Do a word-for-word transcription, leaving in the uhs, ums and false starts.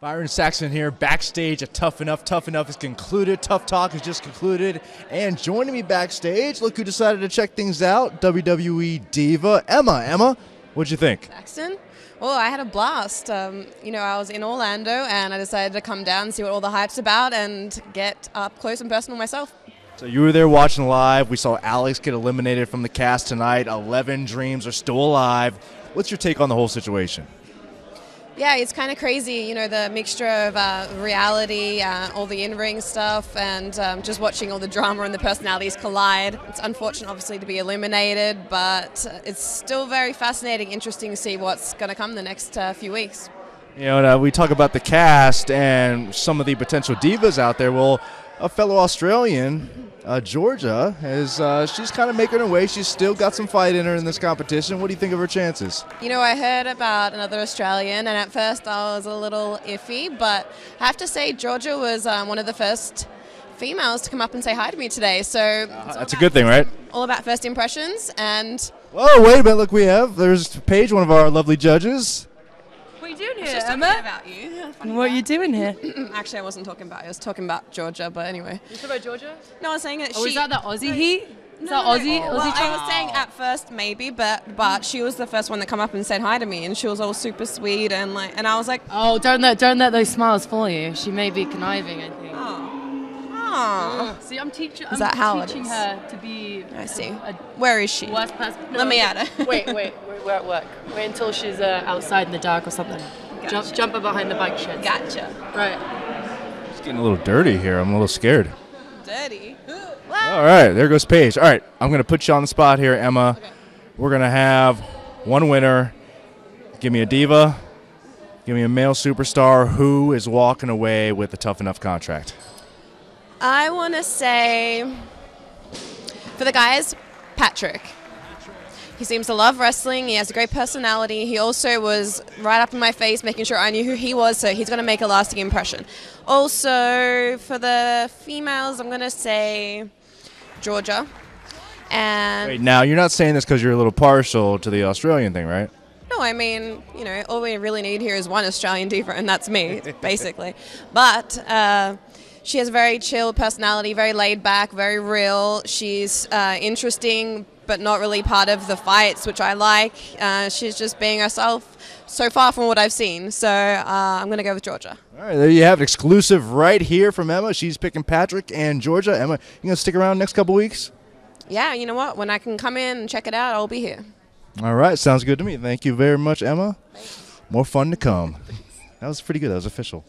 Byron Saxton here, backstage at Tough Enough. Tough Enough is concluded. Tough Talk is just concluded. And joining me backstage, look who decided to check things out, W W E diva Emma. Emma, what'd you think? Saxton? Well, I had a blast. Um, you know, I was in Orlando, and I decided to come down and see what all the hype's about and get up close and personal myself. So you were there watching live. We saw Alex get eliminated from the cast tonight. eleven dreams are still alive. What's your take on the whole situation? Yeah, it's kind of crazy, you know, the mixture of uh, reality, uh, all the in-ring stuff, and um, just watching all the drama and the personalities collide. It's unfortunate, obviously, to be eliminated, but it's still very fascinating, interesting to see what's going to come the next uh, few weeks. You know, and, uh, we talk about the cast and some of the potential divas out there. Well, a fellow Australian, uh, Georgia, is uh, she's kind of making her way. She's still got some fight in her in this competition. What do you think of her chances? You know, I heard about another Australian, and at first I was a little iffy, but I have to say Georgia was um, one of the first females to come up and say hi to me today. So uh, that's a good thing, right? All about first impressions. And whoa, wait a minute! Look, we have there's Paige, one of our lovely judges. What are you doing here, Emma? About you. Funny what are you doing here? Actually, I wasn't talking about you. I was talking about Georgia, but anyway. You talking about Georgia? No, I was saying that oh, she... was that the Aussie no, heat? Is no, that no, Aussie? No. Aussie well, I was saying at first maybe, but but she was the first one that come up and said hi to me, and she was all super sweet, and like, and I was like... Oh, don't let, don't let those smiles fool you. She may be conniving, I think. Oh. Oh. See, I'm, teach I'm is that how teaching it is? her to be... I see. A, a Where is she? Worst person. No, let me at her. Wait, wait. We're at work. Wait until she's uh, outside in the dark or something. Gotcha. Jump, jump her behind the bike shed. Gotcha. Right. It's getting a little dirty here. I'm a little scared. Dirty? All right. There goes Paige. All right. I'm going to put you on the spot here, Emma. Okay. We're going to have one winner. Give me a diva. Give me a male superstar. Who is walking away with a Tough Enough contract? I want to say, for the guys, Patrick. He seems to love wrestling. He has a great personality. He also was right up in my face, making sure I knew who he was, so he's going to make a lasting impression. Also, for the females, I'm going to say Georgia. And wait, now, you're not saying this because you're a little partial to the Australian thing, right? No, I mean, you know, all we really need here is one Australian diva, and that's me, basically. But... Uh, she has a very chill personality, very laid back, very real. She's uh, interesting, but not really part of the fights, which I like. Uh, she's just being herself so far from what I've seen. So uh, I'm going to go with Georgia. All right, there you have it. Exclusive right here from Emma. She's picking Patrick and Georgia. Emma, you going to stick around next couple weeks? Yeah, you know what? When I can come in and check it out, I'll be here. All right, sounds good to me. Thank you very much, Emma. Thanks. More fun to come. That was pretty good. That was official.